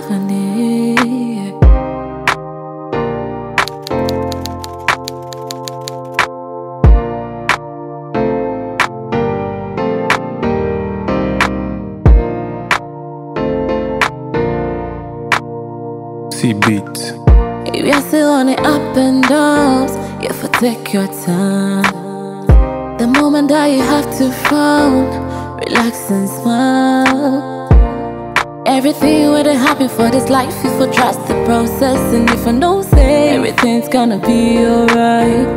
love I need. TBEAT. You're still on the up and downs. You have to take your time. The moment that you have to frown, relax and smile. Everything would have happened for this life if you trust the process. And if I don't say, everything's gonna be alright.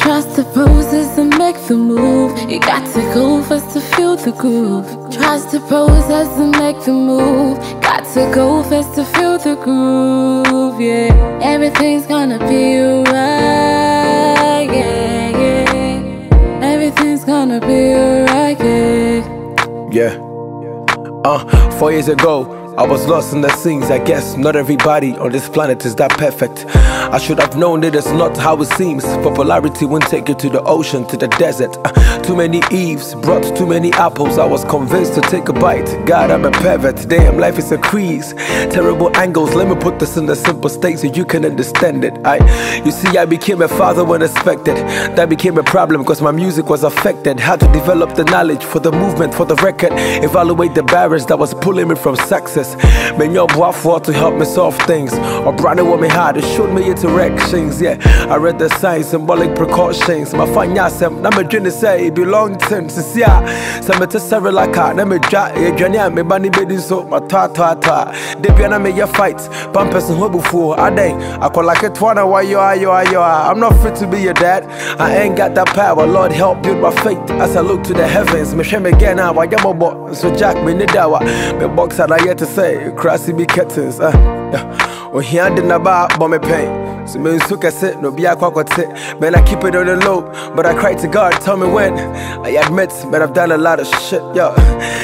Trust the process and make the move. You got to go first to feel the groove. Trust the process and make the move. Got to go first to feel the groove, yeah. Everything's gonna be alright, yeah, yeah. Everything's gonna be alright, yeah. Yeah. 4 years ago I was lost in the scenes. I guess not everybody on this planet is that perfect. I should have known that it's not how it seems. Popularity won't take you to the ocean, to the desert. Too many eaves brought too many apples. I was convinced to take a bite. God, I'm a pervert. Damn, life is a quiz. Terrible angles. Let me put this in the simple state so you can understand it. You see, I became a father when expected. That became a problem because my music was affected. Had to develop the knowledge for the movement, for the record. Evaluate the barriers that was pulling me from success. Made your boy for to help me solve things. Or brought it with me hard to shoot me into directions. Yeah, I read the signs, symbolic precautions. My fanyasem, na me dream say it belong to Sisia. So me to several like I na me ja e janya me bani be so my ta. Debi na me ya fight, pampers who before I day. I call like it one why you are. I'm not fit to be your dad. I ain't got that power. Lord help build my faith as I look to the heavens. Me shame again now. I am about so Jack me nidawa. Me box I yet to say. Crassy be curtains, oh, he ain't in about me pain. So, me took a sit, no be a quack or man, I keep it on the low, but I cry to God, tell me when. I admit, man, I've done a lot of shit, yo.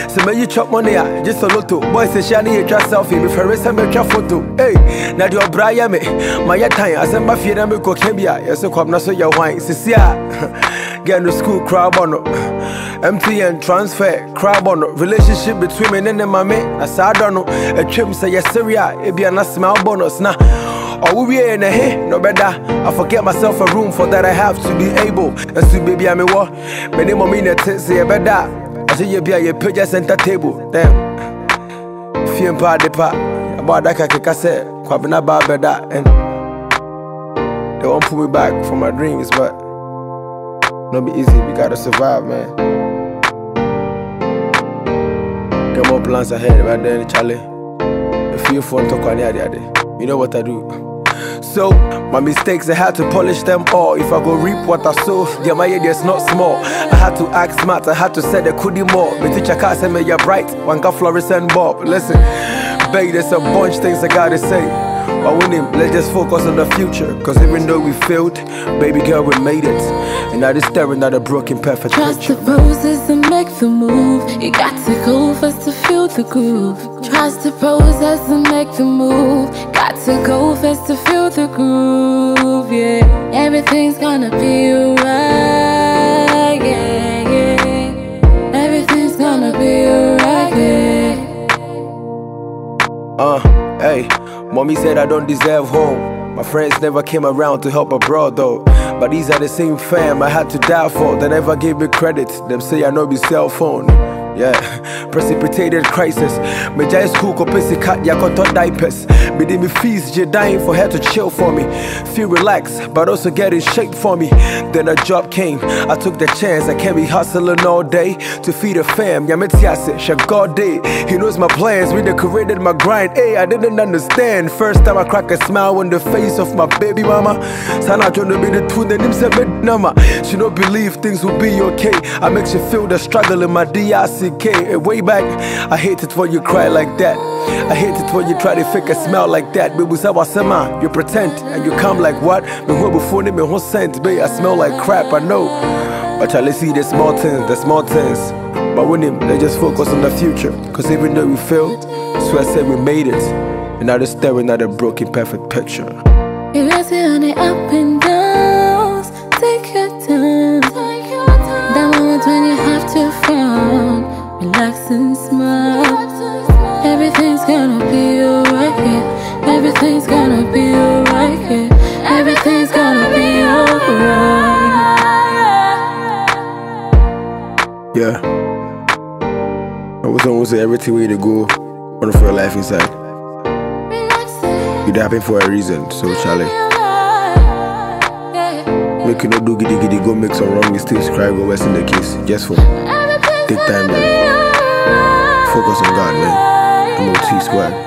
So, man, you chop money, I just a lotto. Boy, say, shiny, you just selfie, me for a make your photo. Hey, now you're Brian, me, my time, I send my feet, I'm a coquembia, yes, so come, now so your wine, Sisia, get no school, crowd on no. MTN transfer, crab on relationship between me and my mate. As I don't know, a trim say yes, Syria, it be a small bonus now. Or we in a hey, no better. I forget myself a room for that I have to be able. And so baby, I'm a war. Many more minutes, say a better. I see you be a picture center table. Damn. Fiem pa de pa. About that, I can say, Kwabena ba better. And they won't pull me back for my dreams, but it'll be easy. We gotta survive, man. There are more plans ahead right there, Charlie. If you phone talk on the you know what I do. So, my mistakes, I had to polish them all. If I go reap what I sow, yeah, my idea's not small. I had to act smart, I had to say there could be more. Me teacher can't say me you're bright, one got fluorescent bulb. Listen, babe, there's a bunch of things I gotta say. But with him, let's just focus on the future. Cause even though we failed, baby girl, we made it. And now they're staring at a broken perfect trust picture. Trust the process and make the move. You got to go first to feel the groove. Trust the process and make the move. Got to go first to feel the groove, yeah. Everything's gonna be alright, yeah, yeah. Everything's gonna be alright, yeah. Hey, mommy said I don't deserve home. My friends never came around to help abroad though. But these are the same fam I had to die for. They never gave me credit. Them say I know be cell phone. Yeah, precipitated crisis. Me jai school ko pesi kat ya konton diapers. Me di me fees je dying for her to chill for me. Feel relaxed, but also get in shape for me. Then a job came, I took the chance. I can't be hustling all day to feed a fam. Ya me tiase, shek God day. He knows my plans, we decorated my grind. Hey, I didn't understand. First time I crack a smile on the face of my baby mama. Sana jono be the two, then him say me nama. She don't believe things will be okay. I make you feel the struggle in my DRCK. Way back, I hate it when you cry like that. I hate it when you try to fake a smile like that. Baby, sawasama, you pretend and you come like what? Me who before me who sent me. I smell like crap, I know. But y'all see the small things, the small things. But with him, they just focus on the future. Cause even though we failed, so I said we made it. And now they're staring at a broken perfect picture. If I see on the up and downs, take your time. That moment when you have to frown, relax and smile. Everything's What's on? What's the everything we to go on for your life inside? It happened for a reason, so Charlie. Make you no do giddy giddy, go make some wrong mistakes, cry, go rest in the kiss. Just for take time, man. Focus on God, man. MOT swag.